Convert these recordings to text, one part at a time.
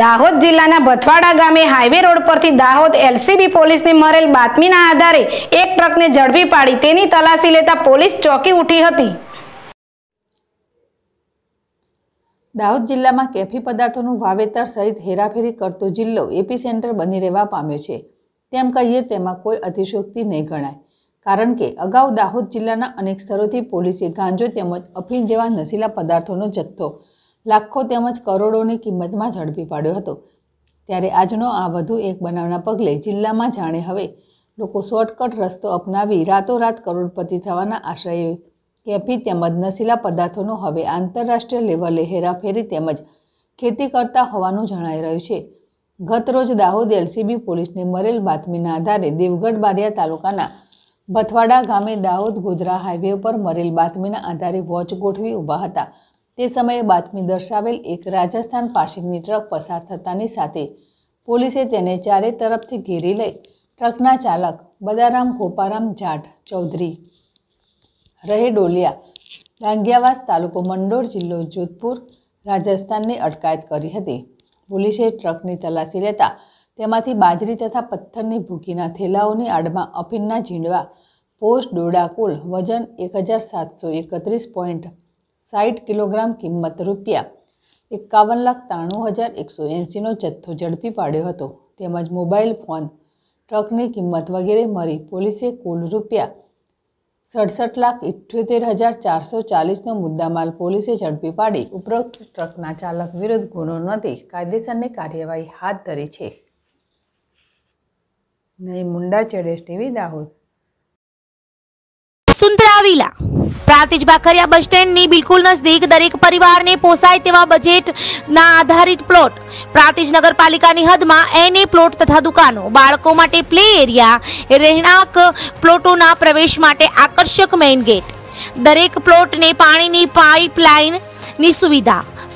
દાહોદ જિલ્લાના ભથવાડા ગામે highway road પરથી દાહોદ એલ.સી.બી. પોલીસને મળેલ બાતમીના આધારે એક ટ્રકને ઝડપી પાડી તેની તલાશી લેતા પોલીસ ચોંકી ઉઠી હતી। દાહોદ જિલ્લામાં કેફી પદાર્થોનું વાવેતર સહિત હેરાફેરી કરતો જિલ્લો એપી સેન્ટર બની રહેવા પામ્યો છે તેમ કહીએ તેમાં કોઈ અતિશયોક્તિ નહીં ગણાય, કારણ કે અગાઉ દાહોદ જિલ્લાના અનેક સ્થળોથી પોલીસે ગાંજો તેમજ અફીણ જેવા નશીલા પદાર્થોનો જથ્થો લાખો તેમજ કરોડોની કિંમતમાં ઝડપી પાડ્યો હતો। ત્યારે આજનો આ વધુ એક બનાવના પગલે જિલ્લામાં જાણે હવે લોકો શોર્ટકટ રસ્તો અપનાવી રાતોરાત કરોડપતિ થવાના આશ્રય કેફી તેમજ નશીલા પદાર્થોનો હવે આંતરરાષ્ટ્રીય લેવલે હેરાફેરી તેમજ ખેતી કરતા હોવાનું જણાઈ રહ્યું છે। ગતરોજ દાહોદ એલ.સી.બી. પોલીસને મળેલ બાતમીના આધારે દેવગઢ બારિયા તાલુકાના ભથવાડા ગામે દાહોદ ગોધરા હાઈવે પર મળેલ બાતમીના આધારે વોચ ગોઠવી ઊભા હતા। તે સમયે બાતમી દર્શાવેલ એક રાજસ્થાન પાસિંગની ટ્રક પસાર થતાની સાથે પોલીસે તેને ચારે તરફથી ઘેરી લઈ ટ્રકના ચાલક બદારામ ગોપારામ જાટ ચૌધરી રહે ડોલિયા ડાંગિયાવાસ તાલુકો મંડોર જિલ્લો જોધપુર રાજસ્થાનની અટકાયત કરી હતી। પોલીસે ટ્રકની તલાશી લેતા તેમાંથી બાજરી તથા પથ્થરની ભૂકીના થેલાઓની આડમાં અફીણના ઝીંડવા પોસ્ટ ડોડા કુલ વજન 1731.60 કિલોગ્રામ કિંમત ₹51,93,180નો જથ્થો ઝડપી પાડ્યો હતો તેમજ મોબાઈલ ફોન ટ્રકની કિંમત વગેરે મળી પોલીસે કુલ ₹67,78,440નો મુદ્દામાલ પોલીસે ઝડપી પાડી ઉપરોક્ત ટ્રકના ચાલક વિરુદ્ધ ગુનો નોંધી કાયદેસરની કાર્યવાહી હાથ ધરી છે। નહીં મુંડા ચેડેશ ટીવી દાહોદ। સુંદરાવીલા પ્રાંતિજ ભાખરિયા બસ સ્ટેન્ડની બિલકુલ નજીક દરેક પરિવારને પોસાય તેવા બજેટના આધારિત પ્લોટ, પ્રાંતિજ નગરપાલિકાની હદમાં એને પ્લોટ તથા દુકાનો, બાળકો માટે પ્લે એરિયા, રહેણાંક પ્લોટોના પ્રવેશ માટે આકર્ષક મેઇન ગેટ, દરેક પ્લોટને પાણીની પાઇપલાઇનની સુવિધા,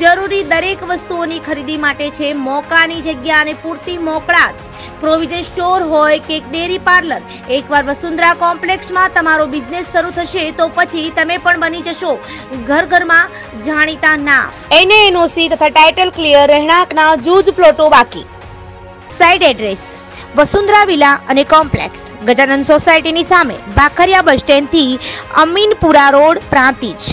જરૂરી દરેક વસ્તુઓની ખરીદી માટે છે મોકાની જગ્યા અને પૂરતી મોકળાશ, પ્રોવિઝન સ્ટોર હોય કે ડેરી પાર્લર। એકવાર વસુંધરા કોમ્પ્લેક્સમાં તમારો બિઝનેસ શરૂ થશે તો પછી તમે પણ બની જશો ઘર ઘરમાં જાણીતા ના। એને એનઓસી તથા ટાઇટલ ક્લિયર, રહેણાંકના જૂજ પ્લોટો બાકી। સાઇડ એડ્રેસ વસુંધરા વિલા અને કોમ્પ્લેક્સ, ગજાનંદ સોસાયટીની સામે ભાખરિયા બસ સ્ટેન્ડથી અમીનપુરા રોડ, પ્રાંતિજ।